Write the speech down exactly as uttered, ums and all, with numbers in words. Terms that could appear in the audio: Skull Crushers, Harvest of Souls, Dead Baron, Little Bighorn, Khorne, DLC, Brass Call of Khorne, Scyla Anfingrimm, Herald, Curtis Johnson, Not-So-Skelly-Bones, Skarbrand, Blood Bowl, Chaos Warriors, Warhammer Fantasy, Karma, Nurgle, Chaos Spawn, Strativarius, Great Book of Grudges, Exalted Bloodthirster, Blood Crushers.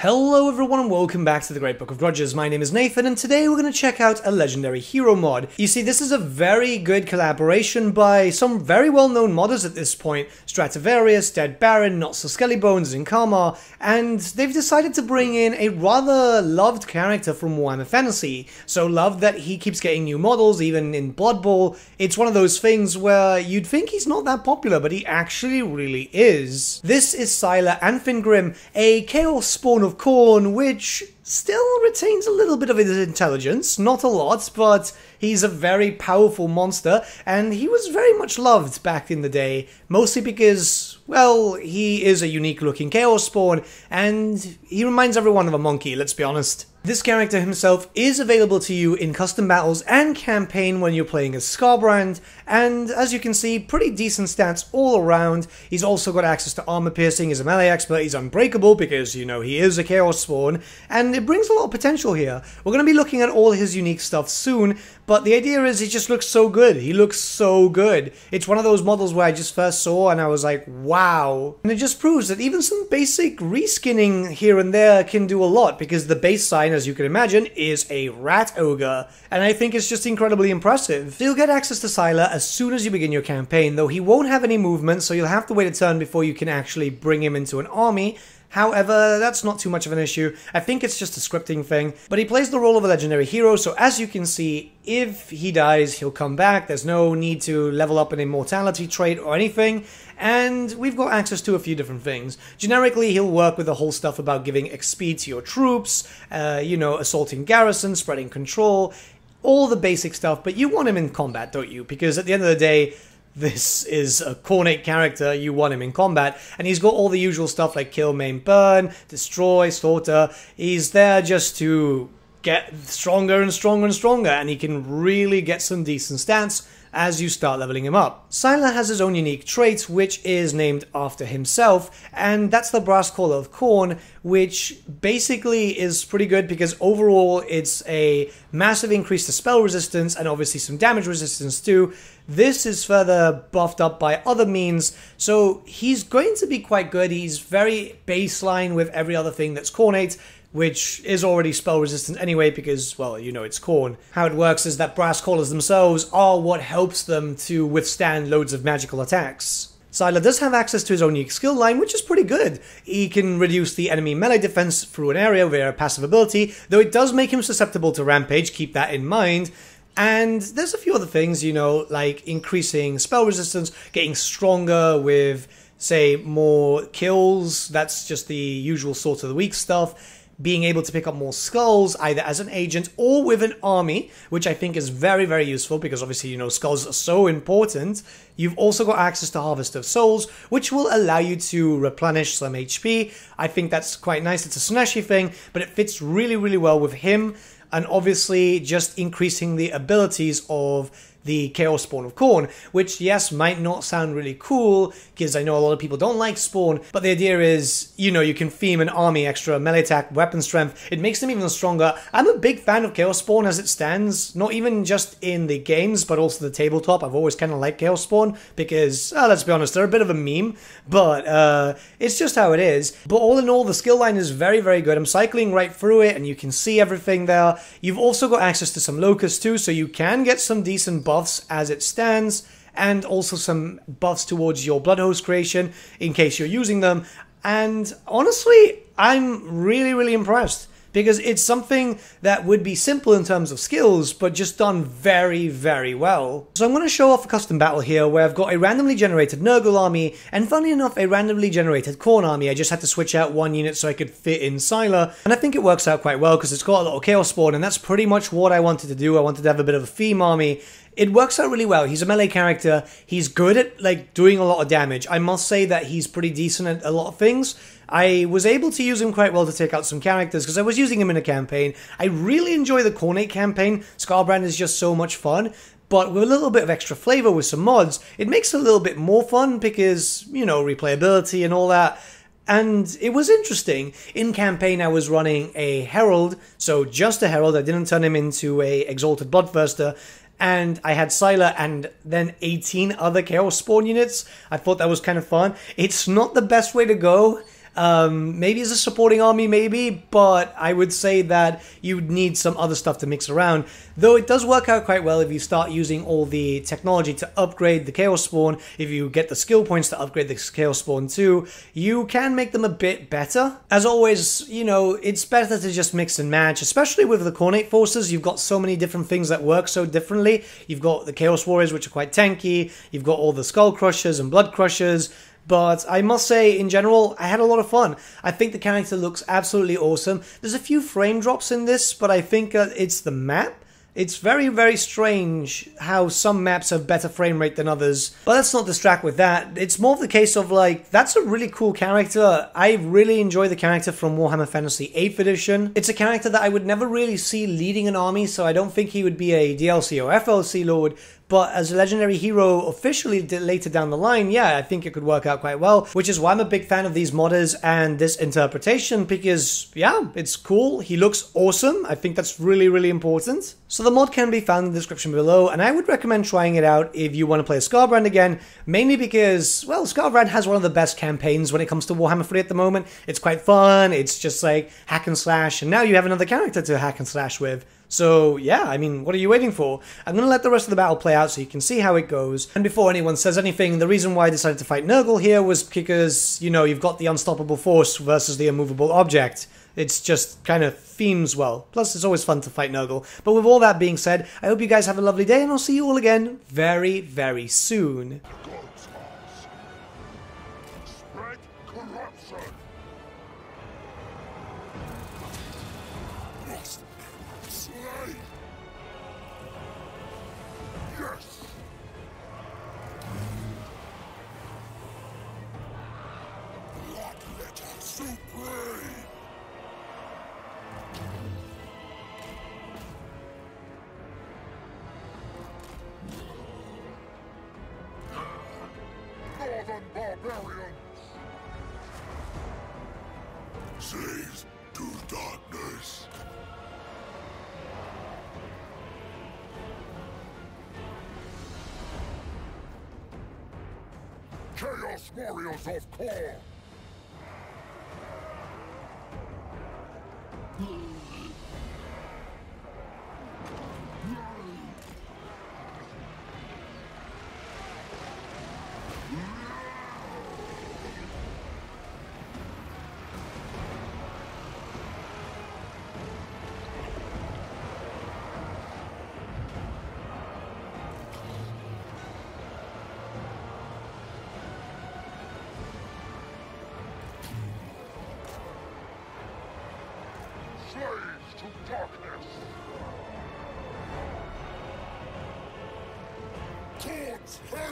Hello everyone and welcome back to the Great Book of Grudges. My name is Nathan and today we're going to check out a legendary hero mod. You see, this is a very good collaboration by some very well-known modders at this point. Strativarius, Dead Baron, Not-So-Skelly-Bones and Karma, and they've decided to bring in a rather loved character from Warhammer Fantasy. So loved that he keeps getting new models, even in Blood Bowl. It's one of those things where you'd think he's not that popular, but he actually really is. This is Scyla Anfingrimm, a Chaos Spawn of of Khorne, which still retains a little bit of his intelligence, not a lot, but he's a very powerful monster, and he was very much loved back in the day, mostly because, well, he is a unique-looking Chaos Spawn, and he reminds everyone of a monkey, let's be honest. This character himself is available to you in custom battles and campaign when you're playing as Skarbrand, and as you can see, pretty decent stats all around. He's also got access to armor piercing, he's a melee expert, he's unbreakable because, you know, he is a Chaos Spawn, and it brings a lot of potential here. We're going to be looking at all his unique stuff soon, but the idea is he just looks so good. He looks so good. It's one of those models where I just first saw and I was like, wow. And it just proves that even some basic reskinning here and there can do a lot, because the base sign, as you can imagine, is a rat ogre. And I think it's just incredibly impressive. So you'll get access to Scyla as soon as you begin your campaign, though he won't have any movement, so you'll have to wait a turn before you can actually bring him into an army. However, that's not too much of an issue. I think it's just a scripting thing. But he plays the role of a legendary hero, so as you can see, if he dies, he'll come back. There's no need to level up an immortality trait or anything. And we've got access to a few different things. Generically, he'll work with the whole stuff about giving X P to your troops, uh, you know, assaulting garrisons, spreading control, all the basic stuff. But you want him in combat, don't you? Because at the end of the day, this is a Khorne character, you want him in combat, and he's got all the usual stuff like kill, maim, burn, destroy, slaughter. He's there just to get stronger and stronger and stronger, and he can really get some decent stats as you start leveling him up. Scyla has his own unique trait, which is named after himself, and that's the Brass Call of Khorne, which basically is pretty good because overall it's a massive increase to spell resistance and obviously some damage resistance too. This is further buffed up by other means, so he's going to be quite good. He's very baseline with every other thing that's Khornate, which is already spell resistant anyway because, well, you know, it's Khorne. How it works is that brass callers themselves are what helps them to withstand loads of magical attacks. Scyla does have access to his own unique skill line, which is pretty good. He can reduce the enemy melee defense through an area via a passive ability, though it does make him susceptible to rampage, keep that in mind. And there's a few other things, you know, like increasing spell resistance, getting stronger with, say, more kills. That's just the usual sort of the weak stuff. Being able to pick up more skulls, either as an agent or with an army, which I think is very, very useful because obviously, you know, skulls are so important. You've also got access to Harvest of Souls, which will allow you to replenish some H P. I think that's quite nice. It's a Sneshi thing, but it fits really, really well with him. And obviously just increasing the abilities of the Chaos Spawn of Khorne, which, yes, might not sound really cool, because I know a lot of people don't like Spawn, but the idea is, you know, you can theme an army extra melee attack, weapon strength, it makes them even stronger. I'm a big fan of Chaos Spawn as it stands, not even just in the games, but also the tabletop. I've always kind of liked Chaos Spawn, because, oh, let's be honest, they're a bit of a meme, but uh, it's just how it is. But all in all, the skill line is very, very good. I'm cycling right through it, and you can see everything there. You've also got access to some locusts too, so you can get some decent buffs as it stands, and also some buffs towards your blood hose creation in case you're using them. And honestly, I'm really, really impressed because it's something that would be simple in terms of skills, but just done very, very well. So I'm going to show off a custom battle here where I've got a randomly generated Nurgle army, and funny enough, a randomly generated Khorne army. I just had to switch out one unit so I could fit in Scyla, and I think it works out quite well because it's got a lot of Chaos Spawn, and that's pretty much what I wanted to do. I wanted to have a bit of a theme army. It works out really well. He's a melee character. He's good at, like, doing a lot of damage. I must say that he's pretty decent at a lot of things. I was able to use him quite well to take out some characters because I was using him in a campaign. I really enjoy the Khorne campaign. Skarbrand is just so much fun. But with a little bit of extra flavor with some mods, it makes it a little bit more fun because, you know, replayability and all that. And it was interesting. In campaign, I was running a Herald, so just a Herald. I didn't turn him into a Exalted Bloodthirster. And I had Scyla and then eighteen other Chaos Spawn units. I thought that was kind of fun. It's not the best way to go. Um, maybe as a supporting army, maybe, but I would say that you need some other stuff to mix around. Though it does work out quite well if you start using all the technology to upgrade the Chaos Spawn, if you get the skill points to upgrade the Chaos Spawn too, you can make them a bit better. As always, you know, it's better to just mix and match, especially with the Khornate forces. You've got so many different things that work so differently. You've got the Chaos Warriors, which are quite tanky, you've got all the Skull Crushers and Blood Crushers. But I must say, in general, I had a lot of fun. I think the character looks absolutely awesome. There's a few frame drops in this, but I think uh, it's the map. It's very, very strange how some maps have better frame rate than others. But let's not distract with that. It's more of the case of, like, that's a really cool character. I really enjoy the character from Warhammer Fantasy eighth edition. It's a character that I would never really see leading an army, so I don't think he would be a D L C or F L C lord. But as a legendary hero officially later down the line, yeah, I think it could work out quite well, which is why I'm a big fan of these modders and this interpretation, because, yeah, it's cool. He looks awesome. I think that's really, really important. So the mod can be found in the description below, and I would recommend trying it out if you want to play Skarbrand again, mainly because, well, Skarbrand has one of the best campaigns when it comes to Warhammer three at the moment. It's quite fun. It's just like hack and slash, and now you have another character to hack and slash with. So, yeah, I mean, what are you waiting for? I'm going to let the rest of the battle play out so you can see how it goes. And before anyone says anything, the reason why I decided to fight Nurgle here was because, you know, you've got the unstoppable force versus the immovable object. It's just kind of themes well. Plus, it's always fun to fight Nurgle. But with all that being said, I hope you guys have a lovely day, and I'll see you all again very, very soon. Save to darkness. Chaos Warriors of Khorne. Slaves to darkness. Kids.